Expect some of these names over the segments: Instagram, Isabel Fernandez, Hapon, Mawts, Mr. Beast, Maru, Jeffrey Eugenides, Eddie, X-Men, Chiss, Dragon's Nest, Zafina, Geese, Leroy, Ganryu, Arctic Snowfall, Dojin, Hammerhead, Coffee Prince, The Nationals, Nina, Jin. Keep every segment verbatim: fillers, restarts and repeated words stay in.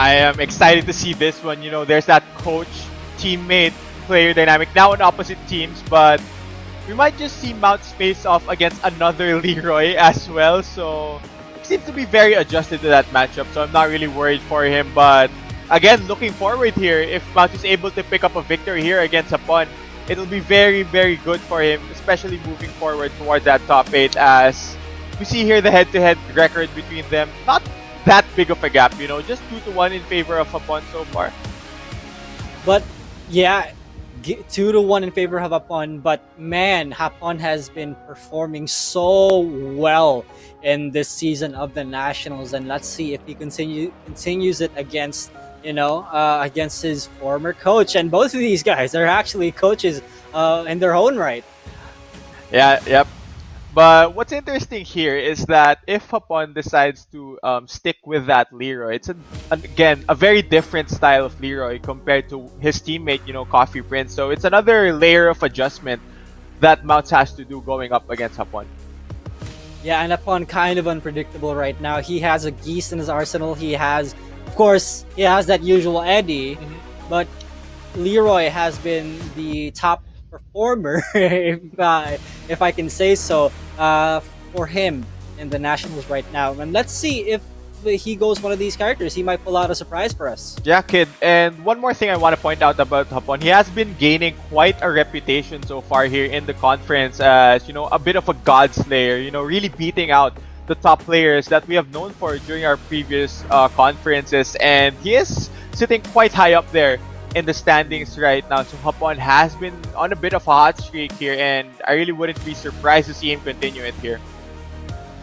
I am excited to see this one. You know, there's that coach, teammate, player dynamic now on opposite teams, but we might just see Mawts face off against another Leroy as well. So he seems to be very adjusted to that matchup, so I'm not really worried for him. But again, looking forward here, if Mawts is able to pick up a victory here against Hapon, it'll be very, very good for him, especially moving forward towards that top eight, as we see here the head-to-head record between them. Not that big of a gap, you know, just two to one in favor of Hapon so far. But yeah, two to one in favor of Hapon, but man, Hapon has been performing so well in this season of the Nationals, and let's see if he continue continues it against, you know, uh, against his former coach. And both of these guys are actually coaches uh, in their own right. Yeah, yep. But what's interesting here is that if Hapon decides to um, stick with that Leroy, it's, an, an, again, a very different style of Leroy compared to his teammate, you know, Coffee Prince. So it's another layer of adjustment that Mawts has to do going up against Hapon. Yeah, and Hapon kind of unpredictable right now. He has a Geese in his arsenal. He has, of course, he has that usual Eddie. Mm-hmm. But Leroy has been the top performer, if, uh, if I can say so, uh, for him in the Nationals right now. And let's see if he goes one of these characters. He might pull out a surprise for us. Yeah, kid. And one more thing I want to point out about Hapon. He has been gaining quite a reputation so far here in the conference as, you know, a bit of a god slayer, you know, really beating out the top players that we have known for during our previous uh, conferences. And he is sitting quite high up there in the standings right now. So Hapon has been on a bit of a hot streak here, and I really wouldn't be surprised to see him continue it here.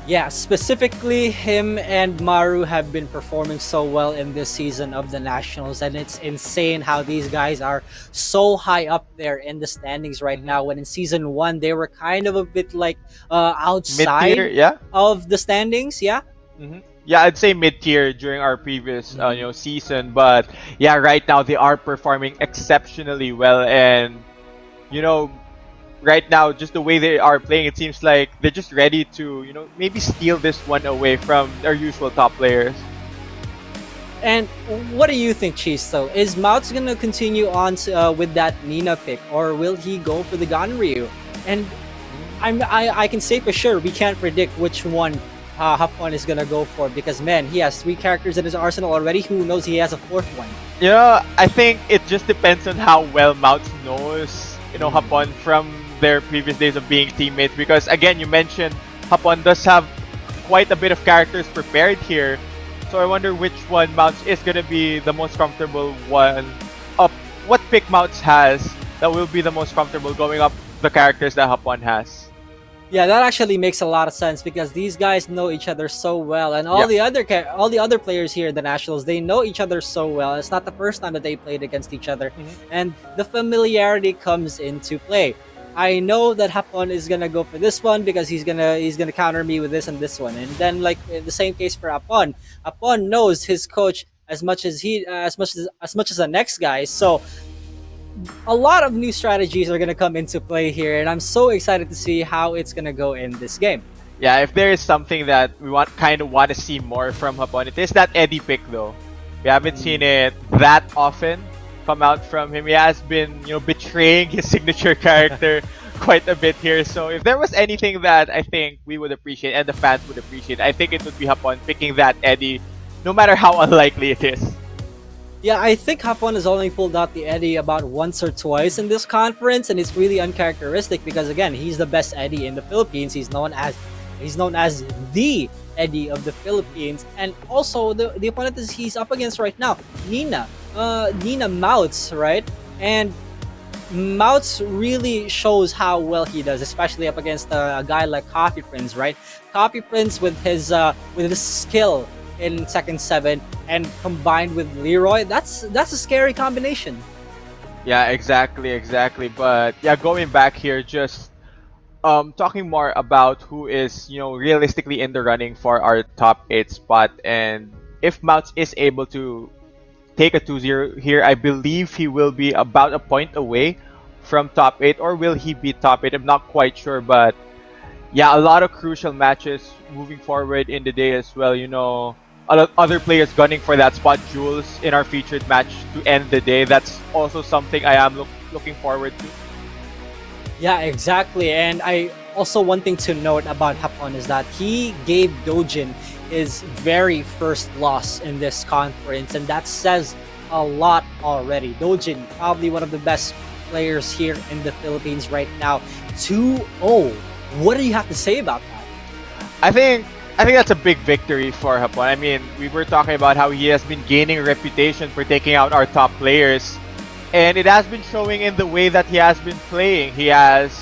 Yeah, specifically him and Maru have been performing so well in this season of the Nationals, and it's insane how these guys are so high up there in the standings right now, when in season one they were kind of a bit like uh, outside yeah. of the standings. Yeah. Mm-hmm. Yeah, I'd say mid-tier during our previous uh, you know, season, but yeah, right now they are performing exceptionally well, and you know, right now just the way they are playing, it seems like they're just ready to, you know, maybe steal this one away from our usual top players. And what do you think, Chiss? Though, is Mawts gonna continue on to, uh, with that Nina pick, or will he go for the Ganryu? And I'm I I can say for sure we can't predict which one Uh, Hapon is gonna go for, because man, he has three characters in his arsenal already. Who knows, he has a fourth one. You know, I think it just depends on how well Mawts knows, you know, Hapon from their previous days of being teammates, because again, you mentioned Hapon does have quite a bit of characters prepared here, so I wonder which one Mawts is gonna be the most comfortable one up. What pick Mawts has that will be the most comfortable going up the characters that Hapon has. Yeah, that actually makes a lot of sense, because these guys know each other so well, and all yep. the other all the other players here in the Nationals, they know each other so well. It's not the first time that they played against each other, mm-hmm. and the familiarity comes into play. I know that Hapon is gonna go for this one because he's gonna he's gonna counter me with this and this one, and then like the same case for Hapon. Hapon knows his coach as much as he uh, as much as as much as the next guy, so a lot of new strategies are going to come into play here, and I'm so excited to see how it's going to go in this game. Yeah, if there is something that we want, kind of want to see more from Hapon, it is that Eddie pick though. We haven't mm. seen it that often come out from him. He has been, you know, betraying his signature character quite a bit here. So if there was anything that I think we would appreciate and the fans would appreciate, I think it would be Hapon picking that Eddie, no matter how unlikely it is. Yeah, I think Hapon has only pulled out the Eddie about once or twice in this conference, and it's really uncharacteristic because again, he's the best Eddie in the Philippines. He's known as he's known as the Eddie of the Philippines, and also the, the opponent that he's up against right now, Nina. Uh, Nina Mawts, right? And Mawts really shows how well he does, especially up against a, a guy like Coffee Prince, right? Coffee Prince with his uh, with his skill in second seven, and combined with Leroy, that's that's a scary combination. Yeah, exactly, exactly. But yeah, going back here, just um, talking more about who is, you know, realistically in the running for our top eight spot, and if Mawts is able to take a two zero here, I believe he will be about a point away from top eight, or will he be top eight? I'm not quite sure, but yeah, a lot of crucial matches moving forward in the day as well. You know, other players gunning for that spot, Jules, in our featured match to end the day. That's also something I am look looking forward to. Yeah, exactly. And I also one thing to note about Hapon is that he gave Dojin his very first loss in this conference, and that says a lot already. Dojin, probably one of the best players here in the Philippines right now. two oh. What do you have to say about that? I think I think that's a big victory for Hapon. I mean, we were talking about how he has been gaining a reputation for taking out our top players, and it has been showing in the way that he has been playing. He has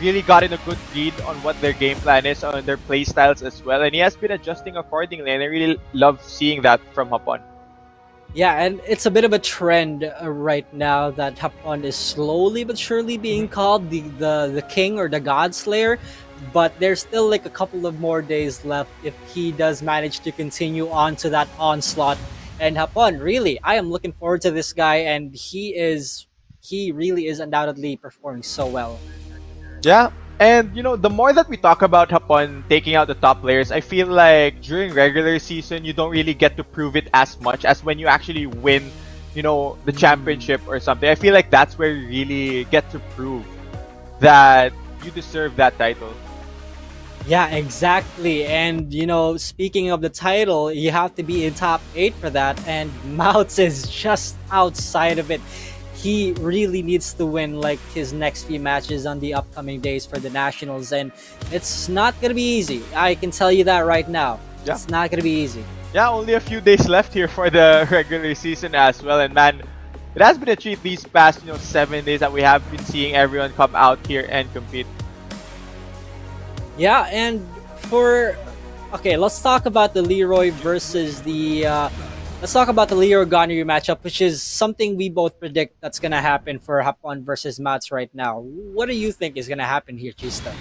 really gotten a good read on what their game plan is, on their play styles as well, and he has been adjusting accordingly, and I really love seeing that from Hapon. Yeah, and it's a bit of a trend uh, right now that Hapon is slowly but surely being called the, the, the king or the god slayer. But there's still like a couple of more days left if he does manage to continue on to that onslaught. And Hapon, really, I am looking forward to this guy, and he is, he really is undoubtedly performing so well. Yeah, and you know, the more that we talk about Hapon taking out the top players, I feel like during regular season, you don't really get to prove it as much as when you actually win, you know, the championship or something. I feel like that's where you really get to prove that you deserve that title. Yeah, exactly. And, you know, speaking of the title, you have to be in top eight for that. And Mawts is just outside of it. He really needs to win, like, his next few matches on the upcoming days for the Nationals. And it's not going to be easy. I can tell you that right now. Yeah. It's not going to be easy. Yeah, only a few days left here for the regular season as well. And, man, it has been a treat these past, you know, seven days that we have been seeing everyone come out here and compete. Yeah, and for... Okay, let's talk about the Leroy versus the... Uh, let's talk about the Leroy-Ganryu matchup, which is something we both predict that's going to happen for Hapon versus Mawts right now. What do you think is going to happen here, Chista?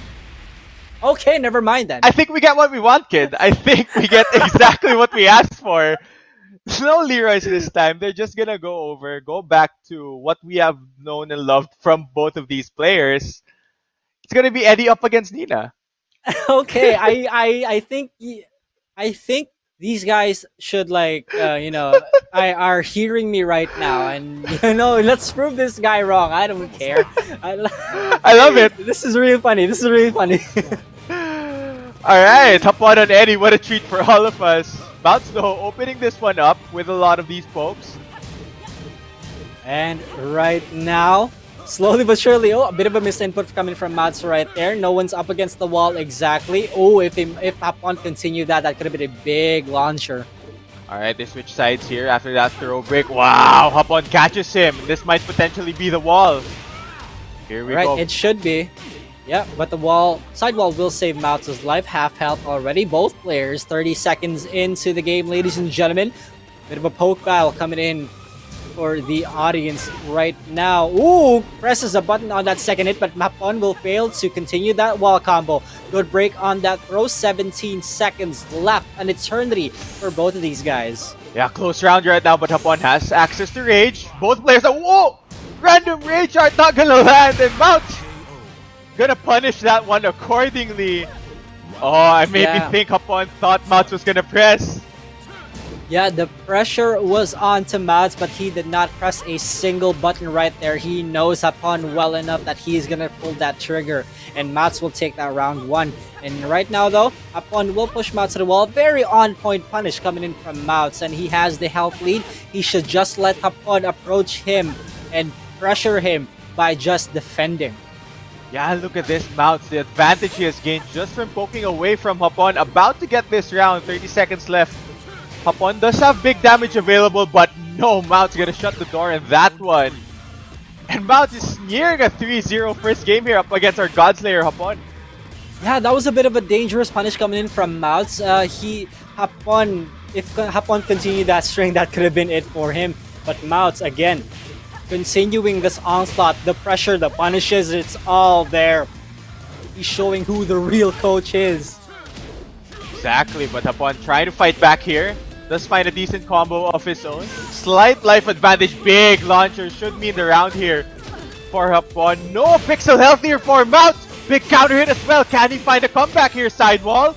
Okay, never mind then. I think we get what we want, kid. I think we get exactly what we asked for. No Leroys this time. They're just going to go over, go back to what we have known and loved from both of these players. It's going to be Eddie up against Nina. Okay, I, I, I think, I think these guys should, like, uh, you know, I are hearing me right now, and you know, let's prove this guy wrong. I don't care. I, lo I love it. This is really funny. This is really funny. All right, Hapon and Eddie. What a treat for all of us. Mawts though, opening this one up with a lot of these pokes. And right now, slowly but surely, oh, a bit of a misinput coming from Mawts right there. No one's up against the wall exactly. Oh, if him, if Hapon continued that, that could have been a big launcher. Alright, they switch sides here after that throw break. Wow, Hapon catches him. This might potentially be the wall. Here we All right, go. It should be. Yeah, but the wall, sidewall will save Mawts' life. Half health already. Both players thirty seconds into the game, ladies and gentlemen. Bit of a poke battle coming in for the audience right now. Ooh, presses a button on that second hit, but Hapon will fail to continue that wall combo. Good break on that throw. seventeen seconds left, an eternity for both of these guys. Yeah, close round right now, but Hapon has access to rage. Both players are, whoa! Random rage are not gonna land, and Mawts gonna punish that one accordingly. Oh, I made yeah. me think Hapon thought Mawts was gonna press. Yeah, the pressure was on to Mawts, but he did not press a single button right there. He knows Hapon well enough that he's going to pull that trigger, and Mawts will take that round one. And right now, though, Hapon will push Mawts to the wall. Very on-point punish coming in from Mawts, and he has the health lead. He should just let Hapon approach him and pressure him by just defending. Yeah, look at this Mawts. The advantage he has gained just from poking away from Hapon. About to get this round. thirty seconds left. Hapon does have big damage available, but no, Mawts gonna shut the door in that one. And Mawts is nearing a three zero first game here up against our Godslayer, Hapon. Yeah, that was a bit of a dangerous punish coming in from Mawts. Uh, he, Hapon, if Hapon continued that string, that could have been it for him. But Mawts, again, continuing this onslaught, the pressure, the punishes, it's all there. He's showing who the real coach is. Exactly, but Hapon trying to fight back here. Does find a decent combo of his own. Slight life advantage, big launcher should mean the round here for Hapon. No pixel healthier for Mawts. Big counter hit as well. Can he find a comeback here, sidewall?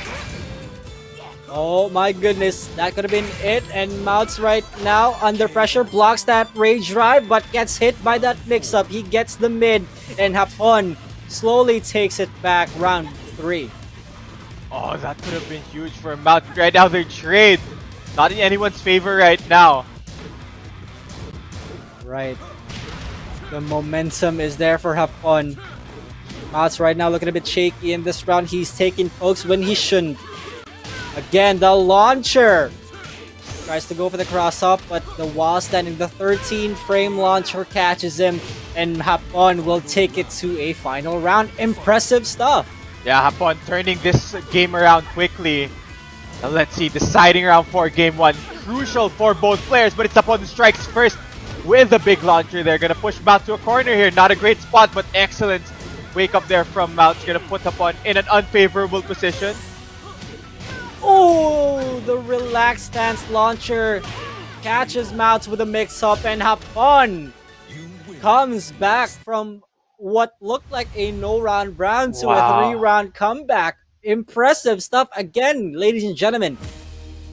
Oh my goodness, that could have been it. And Mawts right now under pressure blocks that rage drive but gets hit by that mix-up. He gets the mid and Hapon slowly takes it back. Round three. Oh, that could have been huge for Mawts. Right now, their trade not in anyone's favor right now. Right. The momentum is there for Hapon. Mawts right now looking a bit shaky in this round. He's taking pokes when he shouldn't. Again, the launcher tries to go for the cross up, but the wall standing, the thirteen frame launcher catches him, and Hapon will take it to a final round. Impressive stuff. Yeah, Hapon turning this game around quickly. Now let's see, deciding round four, game one. Crucial for both players, but it's Hapon strikes first with a big launcher. They're gonna push Mawts to a corner here. Not a great spot, but excellent wake up there from Mawts. Gonna put Hapon in an unfavorable position. Oh, the relaxed stance launcher catches Mawts with a mix up, and Hapon comes back from what looked like a no round round to wow. a three round comeback. Impressive stuff again, ladies and gentlemen.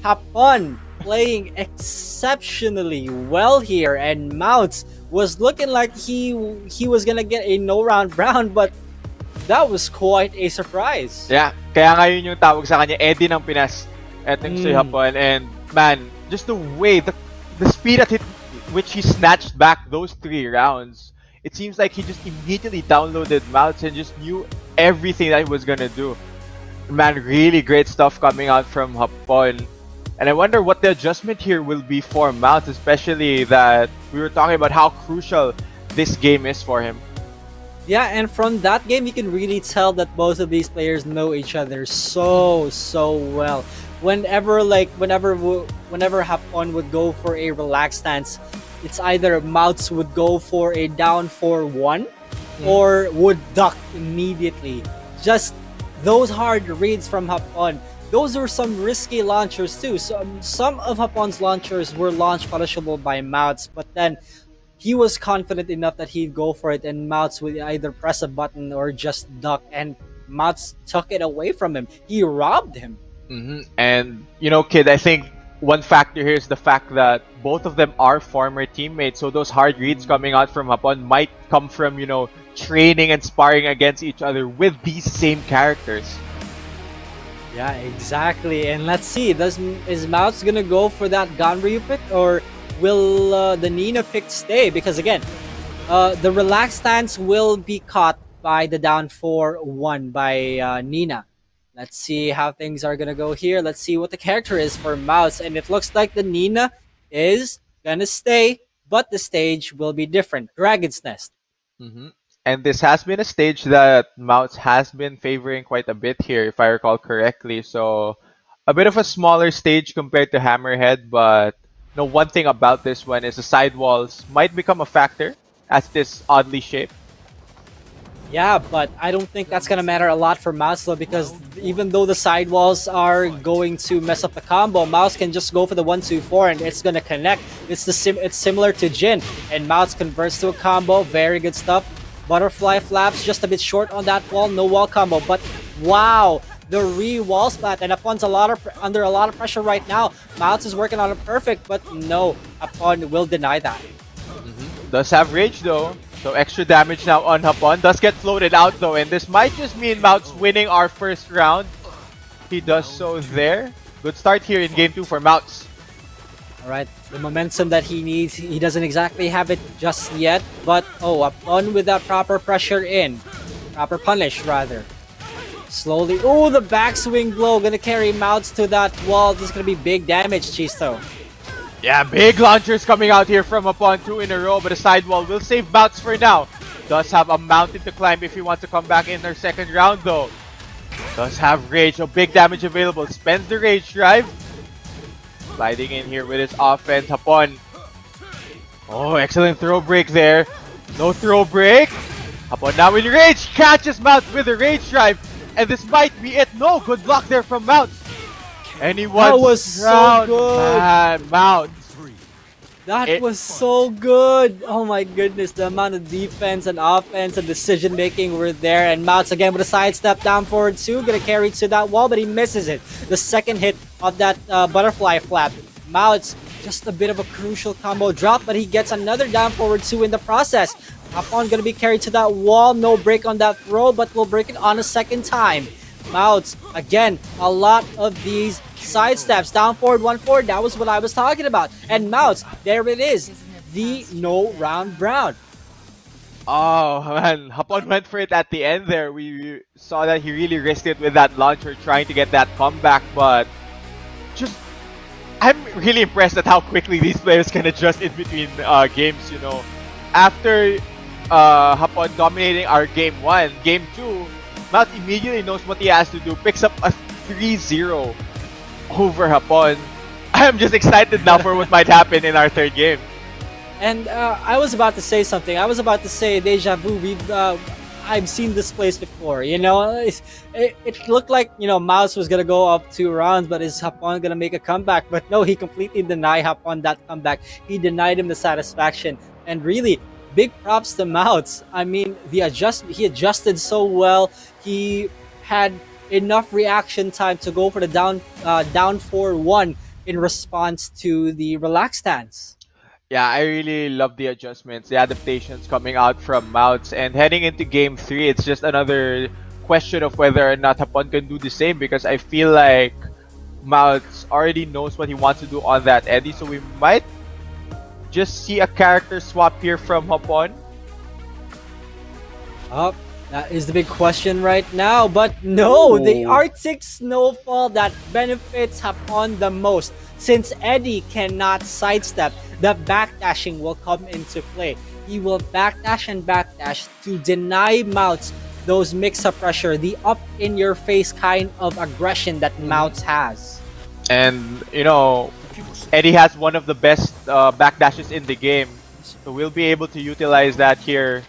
Hapon playing exceptionally well here, and Mawts was looking like he he was gonna get a no round round, but that was quite a surprise. Yeah, kaya nga yun yung tawag sa kanya, Eddie ng Pinas, etong mm. si Hapon. And man, just the way, the the speed at it, which he snatched back those three rounds. It seems like he just immediately downloaded Mawts and just knew everything that he was gonna do. Man, really great stuff coming out from Hapon. And I wonder what the adjustment here will be for Mawts, especially that we were talking about how crucial this game is for him. Yeah, and from that game, you can really tell that both of these players know each other so, so well. Whenever, like, whenever whenever Hapon would go for a relaxed stance, it's either Mawts would go for a down four one mm. or would duck immediately. Just those hard reads from Hapon. Those are some risky launchers too. So um, some of Hapon's launchers were launch punishable by Mawts, but then he was confident enough that he'd go for it, and Mawts would either press a button or just duck, and Mawts took it away from him. He robbed him. Mm-hmm. And you know, kid, I think one factor here is the fact that both of them are former teammates, so those hard reads coming out from Hapon might come from, you know, training and sparring against each other with these same characters. Yeah, exactly. And let's see, does is Mawts gonna go for that Ganryu pick, or will uh, the Nina pick stay? Because again, uh, the relaxed stance will be caught by the down four one by uh, Nina. Let's see how things are going to go here. Let's see what the character is for Mawts. And it looks like the Nina is going to stay, but the stage will be different. Dragon's Nest. Mm-hmm. And this has been a stage that Mawts has been favoring quite a bit here, if I recall correctly. So a bit of a smaller stage compared to Hammerhead. But you know, one thing about this one is the sidewalls might become a factor as this oddly shaped. Yeah, but I don't think that's going to matter a lot for Mawts, though, because even though the sidewalls are going to mess up the combo, Mawts can just go for the one two four and it's going to connect. It's the sim it's similar to Jin, and Mawts converts to a combo. Very good stuff. Butterfly flaps just a bit short on that wall. No wall combo, but wow, the re-wall splat. And Hapon's a lot of under a lot of pressure right now. Mawts is working on a perfect, but no, Hapon will deny that. Mm-hmm. Does have rage, though. So extra damage now on Hapon. Does get floated out though, and this might just mean Mawts winning our first round. He does so there. Good start here in game two for Mawts. Alright, the momentum that he needs, he doesn't exactly have it just yet. But oh, Hapon with that proper pressure in. Proper punish rather. Slowly, oh, the backswing blow gonna carry Mawts to that wall. This is gonna be big damage, Chisto. Yeah, big launchers coming out here from Hapon, two in a row, but a sidewall will save Mawts for now. Does have a mountain to climb if he wants to come back in their second round though. Does have rage, so big damage available. Spends the rage drive. Sliding in here with his offense, Hapon. Oh, excellent throw break there. No throw break. Hapon now in rage, catches Mawts with a rage drive. And this might be it. No, good block there from Mawts. Anyone that was round, so good. Man, Mawts That it, was so good! Oh my goodness, the amount of defense and offense and decision making were there. And Mawts again with a sidestep down forward two, gonna carry to that wall, but he misses it. The second hit of that uh, butterfly flap. Mawts, just a bit of a crucial combo drop, but he gets another down forward two in the process. Hapon gonna be carried to that wall, no break on that throw, but will break it on a second time. Mawts, again, a lot of these side steps, down forward, one forward, that was what I was talking about. And Mawts, there it is, the no round brown. Oh man, Hapon went for it at the end there. We saw that he really risked it with that launcher, trying to get that comeback, but just, I'm really impressed at how quickly these players can adjust in between uh, games, you know. After uh, Hapon dominating our game one, game two, Mawts immediately knows what he has to do, picks up a three zero over Hapon. I'm just excited now for what might happen in our third game. And uh, I was about to say something. I was about to say deja vu. We've, uh, I've seen this place before, you know. It, it, it looked like, you know, Mawts was going to go up two rounds, but is Hapon going to make a comeback? But no, he completely denied Hapon that comeback. He denied him the satisfaction. And really, big props to Mawts. I mean, the adjust he adjusted so well. He had enough reaction time to go for the down uh, down four one in response to the relaxed stance. Yeah, I really love the adjustments, the adaptations coming out from Mawts. And heading into game three, it's just another question of whether or not Hapon can do the same, because I feel like Mawts already knows what he wants to do on that Eddie, so we might just see a character swap here from Hapon. Oh, that is the big question right now. But no, Ooh. the Arctic Snowfall that benefits Hapon the most. Since Eddie cannot sidestep, the backdashing will come into play. He will backdash and backdash to deny Mawts those mix-up pressure, the up-in-your-face kind of aggression that Mawts has. And, you know, Eddie has one of the best uh, backdashes in the game, so we'll be able to utilize that here.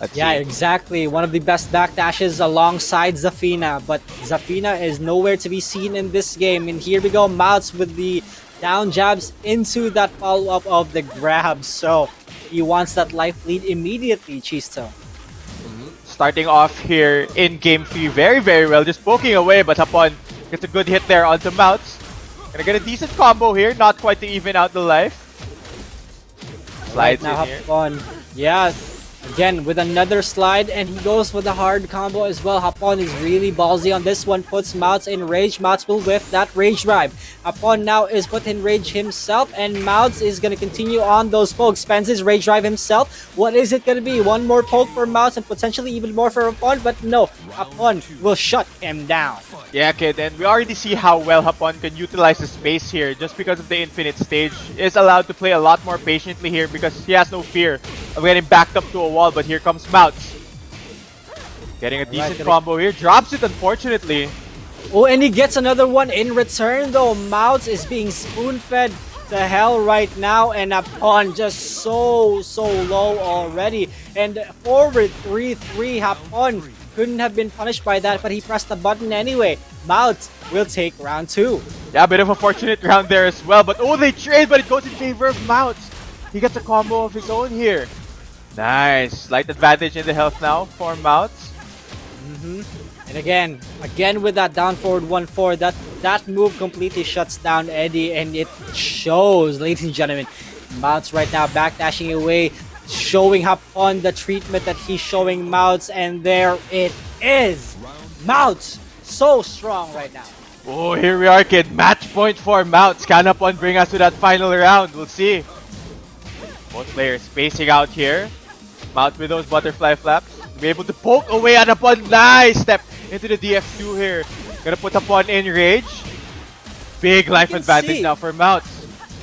Let's yeah, see. exactly. One of the best backdashes alongside Zafina, but Zafina is nowhere to be seen in this game. And here we go, Mawts with the down jabs into that follow-up of the grab. So he wants that life lead immediately, Chisto. Mm-hmm. Starting off here in game three very, very well. Just poking away, but Hapon gets a good hit there onto Mawts. Gonna get a decent combo here, not quite to even out the life. Slides right, now in Hapon. Here. Yeah, again with another slide, and he goes with a hard combo as well. Hapon is really ballsy on this one, puts Mawts in rage. Mawts will whiff that rage drive. Hapon now is put in rage himself, and Mawts is gonna continue on those pokes. Spends his rage drive himself. What is it gonna be? One more poke for Mawts and potentially even more for Hapon, but no, Hapon will shut him down. Yeah, kid, and we already see how well Hapon can utilize the space here. Just because of the infinite stage, is allowed to play a lot more patiently here because he has no fear of getting backed up to a wall. But here comes Mawts, getting a decent right, combo here. Drops it, unfortunately. Oh, and he gets another one in return, though. Mawts is being spoon-fed to hell right now, and Hapon just so, so low already. And forward three three, Hapon couldn't have been punished by that, but he pressed the button anyway. Mawts will take round two. Yeah, a bit of a fortunate round there as well. But oh, they trade, but it goes in favor of Mawts. He gets a combo of his own here. Nice. Slight advantage in the health now for Mawts. Mm-hmm. And again, again with that down forward one four, that, that move completely shuts down Eddie, and it shows, ladies and gentlemen. Mawts right now backdashing away, showing Hapon the treatment that he's showing Mawts, and there it is. Mawts so strong right now. Oh, here we are, kid. Match point for Mawts. Can Hapon bring us to that final round? We'll see. Both players spacing out here. Mawts with those butterfly flaps, be able to poke away at Hapon. Nice step into the D F two here. Gonna put Hapon in rage. Big life advantage see. now for Mawts.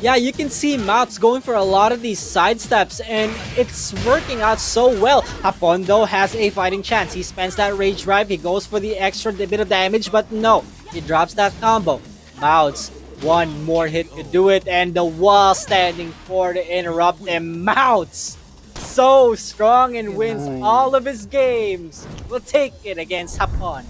Yeah, you can see Mawts going for a lot of these side steps, and it's working out so well. Hapon, though, has a fighting chance. He spends that rage drive. He goes for the extra bit of damage, but no, he drops that combo. Mawts, one more hit to do it, and the wall standing for to interrupt him. Mawts, so strong and wins all of his games. We'll take it against Hapon.